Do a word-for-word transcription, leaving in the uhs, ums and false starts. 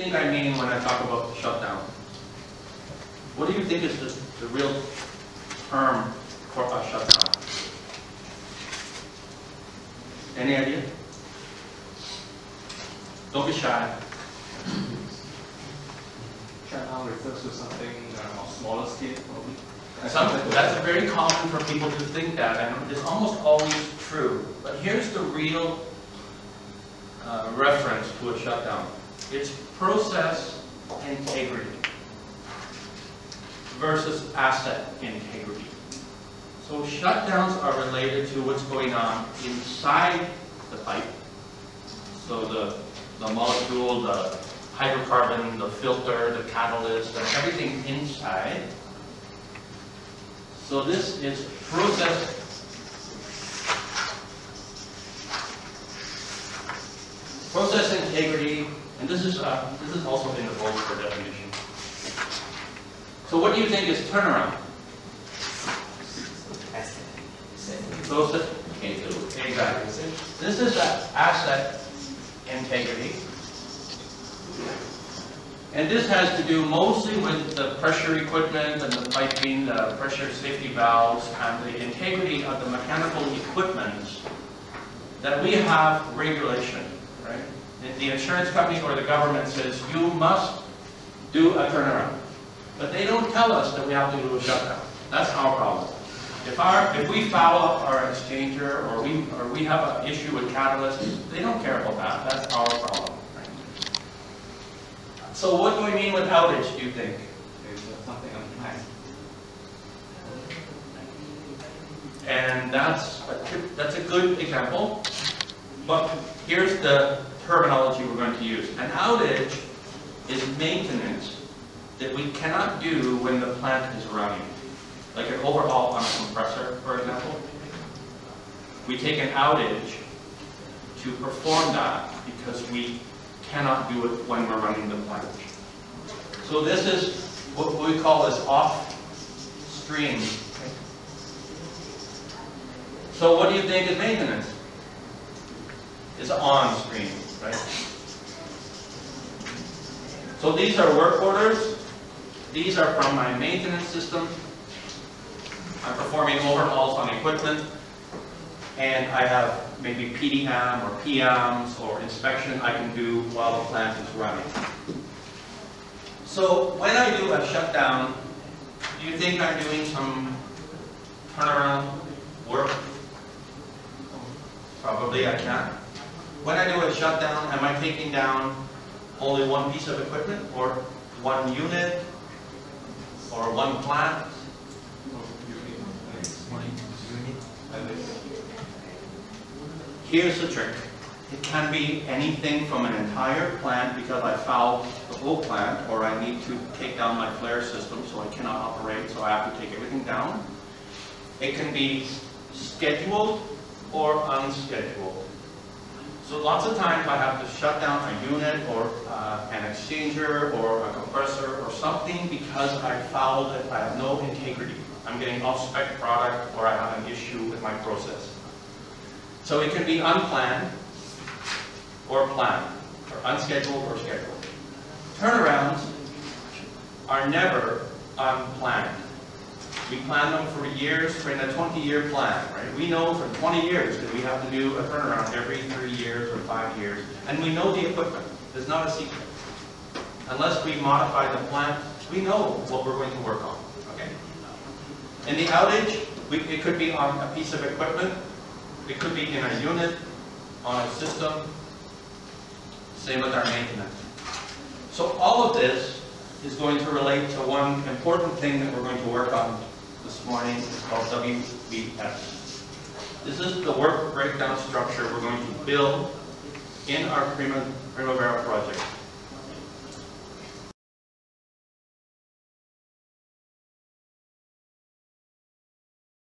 think I mean when I talk about the shutdown? What do you think is the, the real term for a shutdown? Any idea? Don't be shy. Shutdown refers to something uh, of smaller scale, probably. Something, that's very common for people to think that, and it's almost always true. But here's the real uh, reference to a shutdown. It's process integrity versus asset integrity. So shutdowns are related to what's going on inside the pipe. So the, the molecule, the hydrocarbon, the filter, the catalyst, and everything inside. So this is process process integrity, and this is uh, this is also in the book for definition. So what do you think is turnaround? Process, exactly. This is asset integrity, and this has to do mostly with the pressure equipment and the piping, the pressure safety valves, and the integrity of the mechanical equipment that we have regulation, right? The insurance company or the government says, you must do a turnaround. But they don't tell us that we have to do a shutdown. That's our problem. If, our, if we foul up our exchanger or we, or we have an issue with catalyst, they don't care about that. That's our problem. So what do we mean with outage, do you think? There's something unplanned. And that's a, that's a good example. But here's the terminology we're going to use. An outage is maintenance that we cannot do when the plant is running. Like an overhaul on a compressor, for example. We take an outage to perform that because we cannot do it when we're running the plant. So this is what we call as off-stream. So what do you think is maintenance? It's on-stream, right? So these are work orders. These are from my maintenance system. I'm performing overhauls on equipment, and I have maybe P D M or P Ms or inspection I can do while the plant is running. So when I do a shutdown, do you think I'm doing some turnaround work? Probably I can't. When I do a shutdown, am I taking down only one piece of equipment or one unit or one plant? Here's the trick. It can be anything from an entire plant because I fouled the whole plant, or I need to take down my flare system so I cannot operate, so I have to take everything down. It can be scheduled or unscheduled. So lots of times I have to shut down a unit or uh, an exchanger or a compressor or something because I fouled it. I have no integrity. I'm getting off-spec product, or I have an issue with my process. So it can be unplanned, or planned, or unscheduled, or scheduled. Turnarounds are never unplanned. We plan them for years, for in a twenty-year plan, right? We know for twenty years that we have to do a turnaround every three years or five years, and we know the equipment. It's not a secret. Unless we modify the plan, we know what we're going to work on, okay? In the outage, we, it could be on a piece of equipment. It could be in a unit, on a system, same with our maintenance. So all of this is going to relate to one important thing that we're going to work on this morning. It's called W B S. This is the work breakdown structure we're going to build in our Primavera project.